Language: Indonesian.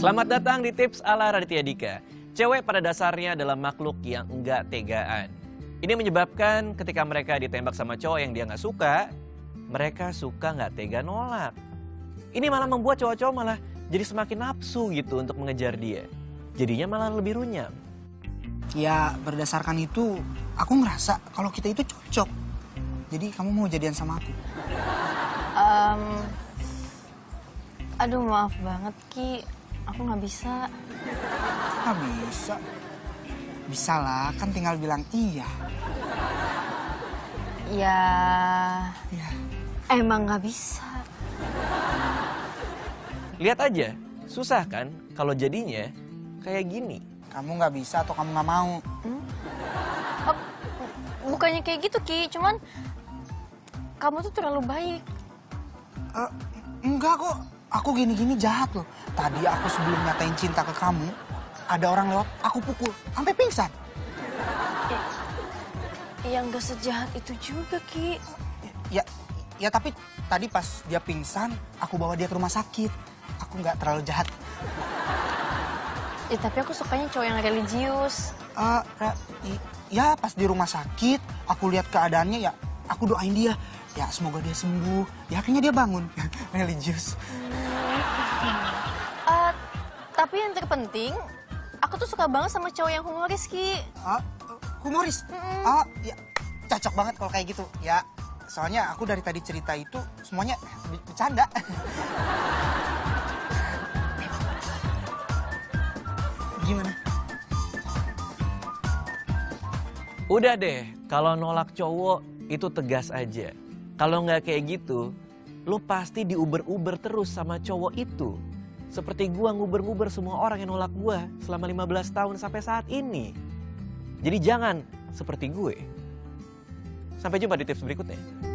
Selamat datang di tips ala Raditya Dika. Cewek pada dasarnya adalah makhluk yang enggak tegaan. Ini menyebabkan ketika mereka ditembak sama cowok yang dia nggak suka, mereka suka nggak tega nolak. Ini malah membuat cowok-cowok malah jadi semakin nafsu gitu untuk mengejar dia. Jadinya malah lebih runyam. Ya berdasarkan itu, aku ngerasa kalau kita itu cocok. Jadi kamu mau jadian sama aku? Aduh maaf banget Ki, aku nggak bisa. Nggak bisa? Bisa lah, kan tinggal bilang iya. Ya. Emang nggak bisa. Lihat aja, susah kan kalau jadinya kayak gini. Kamu nggak bisa atau kamu nggak mau? Bukannya kayak gitu Ki, cuman kamu tuh terlalu baik. Enggak kok, aku gini-gini jahat loh. Tadi aku sebelum nyatain cinta ke kamu, ada orang lewat, aku pukul, sampai pingsan. Ya nggak sejahat itu juga Ki. Ya tapi tadi pas dia pingsan, aku bawa dia ke rumah sakit. Aku nggak terlalu jahat. Ya tapi aku sukanya cowok yang religius. Ya pas di rumah sakit, aku lihat keadaannya ya, aku doain dia. Ya semoga dia sembuh, ya akhirnya dia bangun, religius. Tapi yang terpenting, aku tuh suka banget sama cowok yang humoris Ki. Humoris? Ya cocok banget kalau kayak gitu. Ya soalnya aku dari tadi cerita itu semuanya bercanda. Gimana? Udah deh, kalau nolak cowok itu tegas aja. Kalau nggak kayak gitu, lo pasti diuber-uber terus sama cowok itu. Seperti gua nguber-nguber semua orang yang nolak gua selama 15 tahun sampai saat ini. Jadi jangan seperti gue. Sampai jumpa di tips berikutnya.